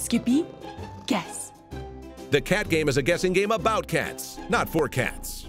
Skippy, guess. The Cat Game is a guessing game about cats, not for cats.